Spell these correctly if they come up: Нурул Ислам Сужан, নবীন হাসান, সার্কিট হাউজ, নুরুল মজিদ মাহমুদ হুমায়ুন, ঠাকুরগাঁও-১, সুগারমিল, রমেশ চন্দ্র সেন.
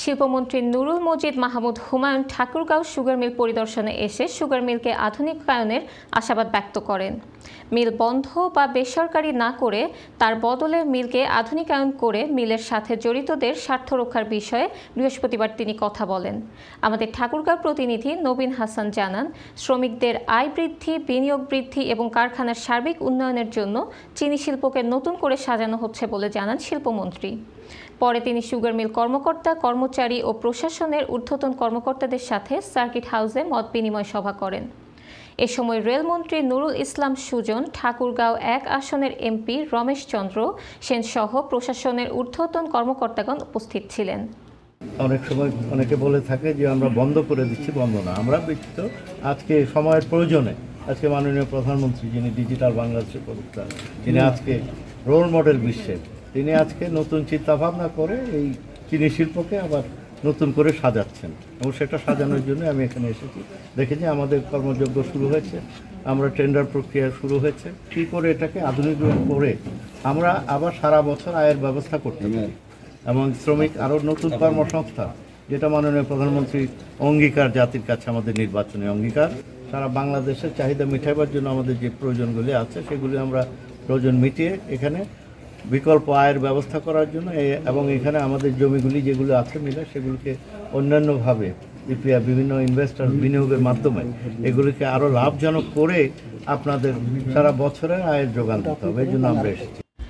শিল্পমন্ত্রী নুরুল মজিদ মাহমুদ হুমায়ুন Thakurgaon sugar mill পরিদর্শনে এসে sugar মিলকে আধুনিকায়নের আশাবাদ ব্যক্ত করেন। মিল বন্ধ বা বেসরকারি না করে তার বদলে মিলকে আধুনিকায়ন করে মিলের সাথে জড়িতদের স্বার্থ রক্ষার বিষয়ে বৃহস্পতিবার তিনি কথা বলেন। আমাদের ঠাকুরগাঁও প্রতিনিধি নবীন হাসান জানান, শ্রমিকদের আয় বৃদ্ধি, বিনিয়োগ বৃদ্ধি এবং কারখানার সার্বিক উন্নয়নের জন্য চিনি শিল্পকে নতুন করে সাজানো হচ্ছে বলে জানান শিল্পমন্ত্রী। পরে তিনি সুগার মিল কর্মকর্তা, কর্মচারী ও প্রশাসনের ঊর্ধ্বতন কর্মকর্তাদের সাথে সার্কিট হাউসে মত বিনিময় সভা করেন। এ সময় রেলমন্ত্রী নুরুল ইসলাম সুজন, ঠাকুরগাঁও 1 আসনের এমপি রমেশ চন্দ্র সেন সহ প্রশাসনের ঊর্ধ্বতন কর্মকর্তাগণ উপস্থিত ছিলেন। অনেক সময় অনেকে বলে থাকে যে আমরা বন্ধ করে দিচ্ছি, বন্ধ না, আমরা ব্যক্তিগত আজকে সময়ের প্রয়োজনে আজকে মাননীয় প্রধানমন্ত্রী, যিনি ডিজিটাল বাংলাদেশের প্রবক্তা, যিনি আজকে রোল মডেল বিশ্বের, তিনি আজকে নতুন চিন্তাভাবনা করে এই চিনি শিল্পকে আবার নতুন করে সাজাচ্ছেন এবং সেটা সাজানোর জন্য আমি এখানে এসেছি। দেখেছি আমাদের কর্মযজ্ঞ শুরু হয়েছে, আমরা টেন্ডার প্রক্রিয়া শুরু হয়েছে, কী করে এটাকে আধুনিক করে আমরা আবার সারা বছর আয়ের ব্যবস্থা করতে পারি এবং শ্রমিক আরও নতুন কর্মসংস্থান, যেটা মাননীয় প্রধানমন্ত্রী অঙ্গীকার, জাতির কাছে আমাদের নির্বাচনী অঙ্গীকার, সারা বাংলাদেশের চাহিদা মিটাইবার জন্য আমাদের যে প্রয়োজনগুলি আছে সেগুলি আমরা প্রয়োজন মিটিয়ে এখানে বিকল্প আয়ের ব্যবস্থা করার জন্য এবং এখানে আমাদের জমিগুলি যেগুলো আছে মিলে সেগুলিকে অন্যান্যভাবে বিভিন্ন ইনভেস্টার বিনিয়োগের মাধ্যমে এগুলিকে আরও লাভজনক করে আপনাদের সারা বছরের আয়ের যোগান দিতে হবে, এই জন্য আমরা এসেছি।